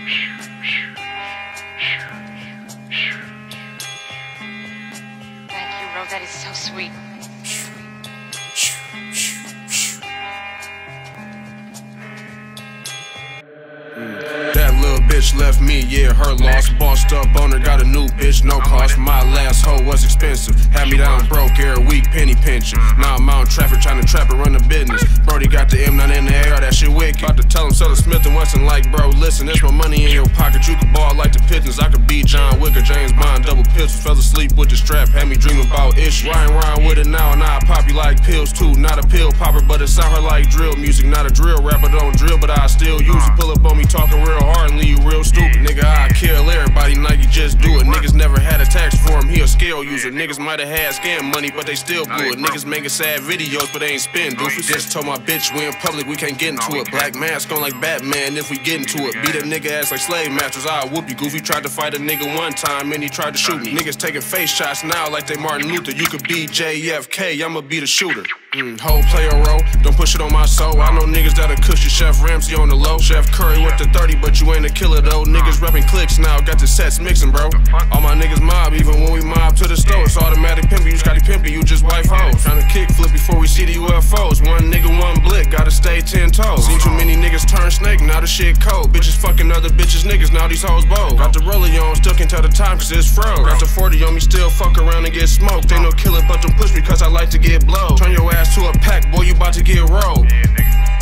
Thank you, Rose. That is so sweet. Bitch left me, yeah, her loss. Bossed up on her, got a new bitch, no cost. My last hoe was expensive. Had me down broke every week, penny pinching. Now I'm out in traffic trying to trap and run the business. Brody got the M9 in the AR, that shit wicked. About to tell him, sell a Smith and Wesson like, bro, listen, it's my money in your pocket. You could ball like the Pistons. I could be John Wick or James Bond, double pistols. Fell asleep with the strap, had me dreaming about issues. I ain't riding with it now, and I pop you like pills too. Not a pill popper, but it sound her like drill music. Not a drill rapper, don't drill, but I still use it. Pull up on me talking real hard and leave you real stupid, nigga. I kill everybody, Nike just do it. Niggas never had a tax for him, he a scale user. Niggas might have had scam money, but they still blew it. Niggas making sad videos, but they ain't spend. Doofus just told my bitch we in public, we can't get into it. Black mask on like Batman if we get into it. Beat a nigga ass like slave masters, I'll whoop you. Goofy tried to fight a nigga one time and he tried to shoot me. Niggas taking face shots now like they Martin Luther. You could be JFK, I'ma be the shooter. Whole play a role, don't push it on my soul. I know niggas that'll cush you, Chef Ramsey on the low. Chef Curry with the 30, but you ain't a killer though. Niggas rapping clicks now, got the sets mixing, bro. All my niggas mob, even when we mob to the store. It's automatic pimping, you Scotty Pimpin', you just wife hoes. Tryna kick flip before we see the UFOs. One nigga, one blick, gotta stay 10 toes. Seen too many niggas turn snake, now the shit cold. Bitches fucking other bitches, niggas, now these hoes bold. Got the roller on, still can't tell the time cause it's froze. Got the 40 on me, still fuck around and get smoked. Ain't no killer, but don't push me cause I like to get blowed. Turn your ass to a pack, boy, you about to get rolled. Yeah, nigga.